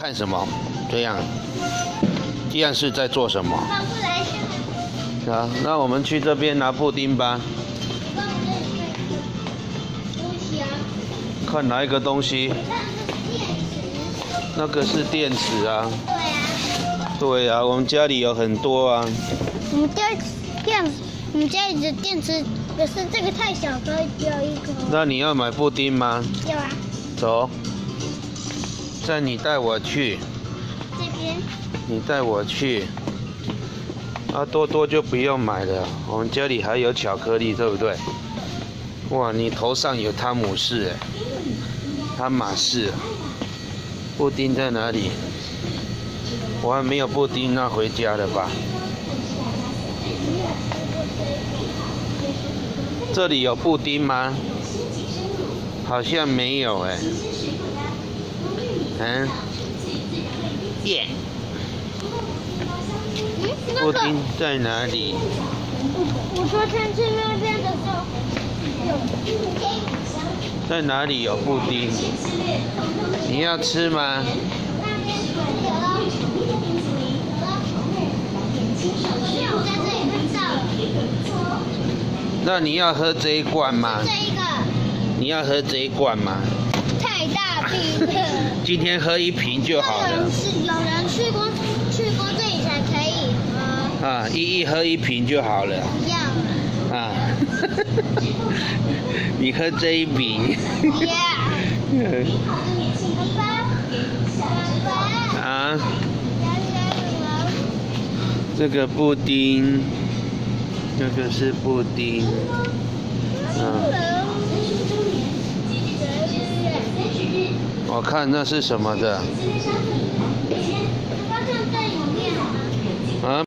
看什么？这样是在做什么？好，那我们去这边拿布丁吧。看哪一个东西？那个是电池啊。对啊。对啊，我们家里有很多啊。我们家里的电池可是这个太小，所以只有一个。那你要买布丁吗？有啊。走，那你带我去。这边。你带我去。 啊，多多就不用买了，我们家里还有巧克力，对不对？哇，你头上有汤姆士，汤马士，布丁在哪里？我还没有布丁，那回家了吧？这里有布丁吗？好像没有哎。嗯。耶。 布丁在哪里？我昨天去那边的时候有布丁。在哪里有布丁？你要吃吗？那你要喝这一罐吗？这一个。你要喝这一罐吗？太大瓶了。今天喝一瓶就好了。有人去过这里才可以。 啊，一喝一瓶就好了。要啊，你喝这一瓶。啊，这个布丁，这个是布丁。啊，我看那是什么的。